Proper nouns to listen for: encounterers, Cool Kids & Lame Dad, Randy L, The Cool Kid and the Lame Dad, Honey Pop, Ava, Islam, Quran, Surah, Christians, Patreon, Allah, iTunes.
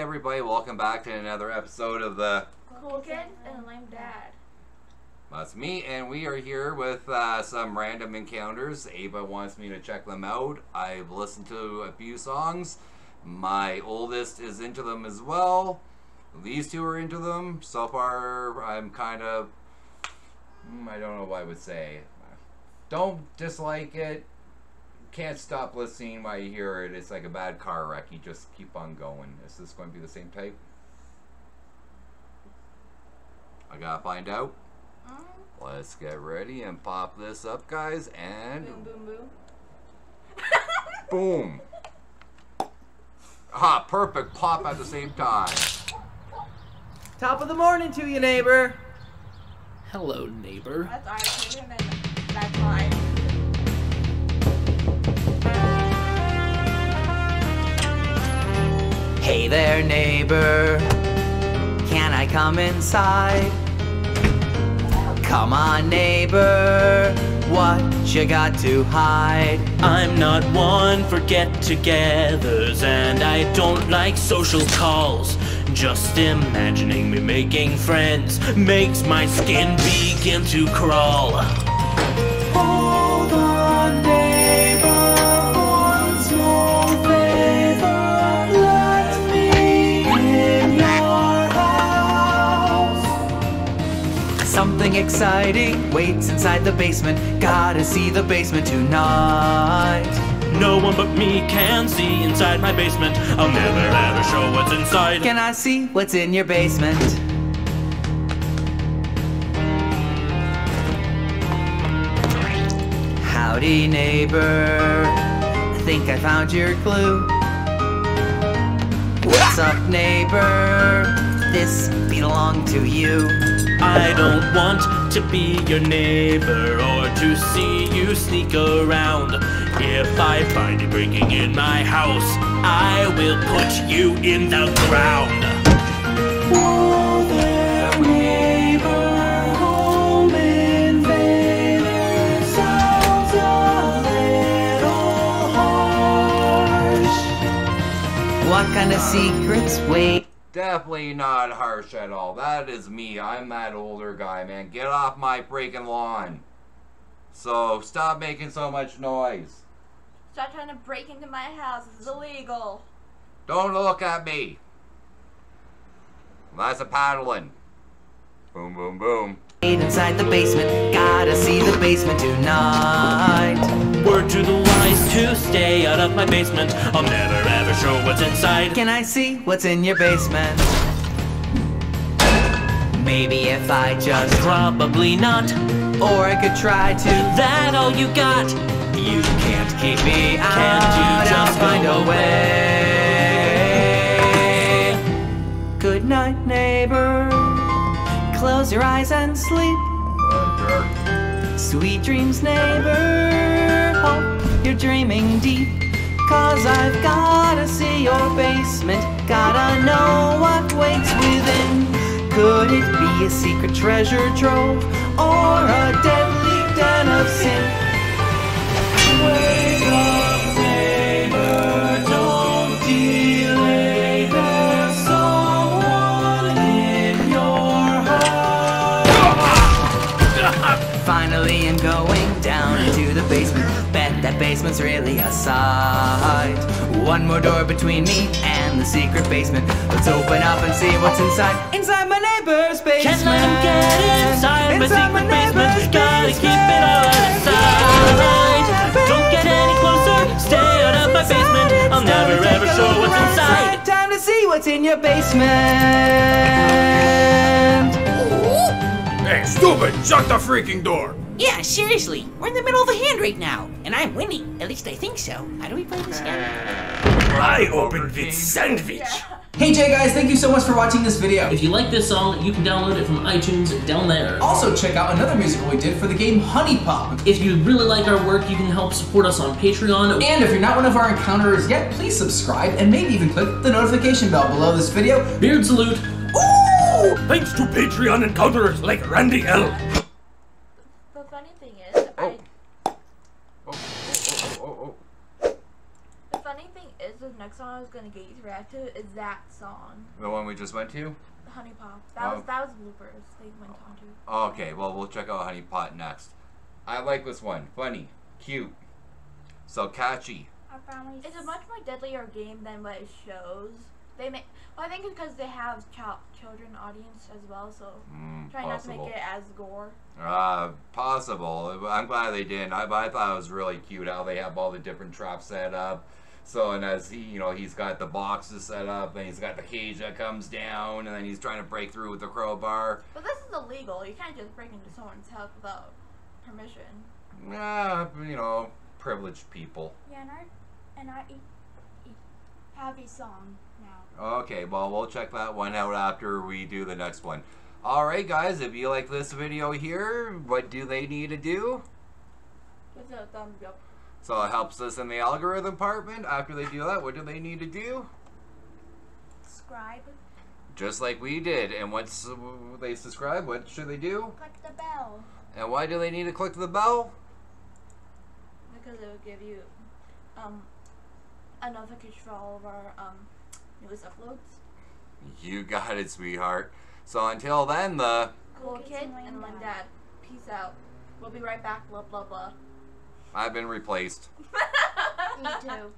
everybody, welcome back to another episode of The Cool Kid and the Lame Dad. That's me, and we are here with some random encounters. Ava wants me to check them out. I've listened to a few songs. My oldest is into them as well. These two are into them. So far, I'm kind of, I don't know what I would say. Don't dislike it. Can't stop listening while you hear it. It's like a bad car wreck. You just keep on going. Is this going to be the same type? I gotta find out. Let's get ready and pop this up, guys. And boom, boom, boom. Boom. Ah, perfect pop at the same time. Top of the morning to you, neighbor. Hello, neighbor. That's our payment. That's mine. Hey there, neighbor, can I come inside? Come on, neighbor, what you got to hide? I'm not one for get-togethers, and I don't like social calls. Just imagining me making friends makes my skin begin to crawl. Hold on, neighbor, one small favor. Something exciting waits inside the basement. Gotta see the basement tonight. No one but me can see inside my basement. I'll never ever show what's inside. Can I see what's in your basement? Howdy, neighbor, I think I found your clue. What's up, neighbor? This belongs to you. I don't want to be your neighbor or to see you sneak around. If I find you breaking in my house, I will put you in the ground. Oh, there, neighbor, home invader sounds a little harsh. What kind of secrets wait? Definitely not harsh at all. That is me. I'm that older guy, man. Get off my freaking lawn. So stop making so much noise. Stop trying to break into my house. It's illegal. Don't look at me. That's a paddling. Boom, boom, boom. Inside the basement, gotta see the basement tonight. Word to the wise to stay out of my basement. I'll never ever show what's inside. Can I see what's in your basement? Maybe if I just... Probably not. Or I could try to... That all you got? You can't keep me out. Can't you just find a way? Good night, neighbor. Close your eyes and sleep. Sweet dreams, neighbor. Hope you're dreaming deep. Cause I've gotta see your basement. Gotta know what waits within. Could it be a secret treasure trove or a deadly den of sin? Wake up, neighbor. Don't delay. There's someone in your house. Finally, I'm going down to the basement. That basement's really a sight. One more door between me and the secret basement. Let's open up and see what's inside. Inside my neighbor's basement. Can't let him get inside my secret basement. Gotta keep it all inside. Don't get any closer. Stay out of my basement. I'll never ever show what's inside. Time to see what's in your basement. Hey, stupid! Shut the freaking door! Yeah, seriously, we're in the middle of a hand right now, and I'm winning. At least I think so. How do we play this game? I opened this sandwich. Yeah. Hey, Jay, guys, thank you so much for watching this video. If you like this song, you can download it from iTunes down there. Also, check out another musical we did for the game Honey Pop. If you really like our work, you can help support us on Patreon. And if you're not one of our encounterers yet, please subscribe and maybe even click the notification bell below this video. Beard salute. Ooh! Thanks to Patreon encounterers like Randy L. The funny thing is, with next on song I was gonna get you to react to is that song. The one we just went to? Honey Pop. That was bloopers they went on to. Okay, well we'll check out Honey Pot next. I like this one. Funny, cute, so catchy. It's a much more deadlier game than what it shows. They make. Well, I think it's because they have children audience as well, so try not to make it as gore. Possible. I'm glad they didn't. I thought it was really cute how they have all the different traps set up. So, and as he, you know, he's got the boxes set up, and he's got the cage that comes down, and then he's trying to break through with the crowbar. But this is illegal. You can't just break into someone's house without permission. Nah, you know, privileged people. Yeah, and I have a song now. Okay, well, we'll check that one out after we do the next one. Alright, guys, if you like this video here, what do they need to do? Give it a thumbs up. So it helps us in the algorithm department. After they do that, what do they need to do? Subscribe. Just like we did. And once they subscribe, what should they do? Click the bell. And why do they need to click the bell? Because it will give you a notification for all of our newest uploads. You got it, sweetheart. So until then, the Cool Kid and Lame Dad. Peace out. We'll be right back. Blah, blah, blah. I've been replaced. Me too.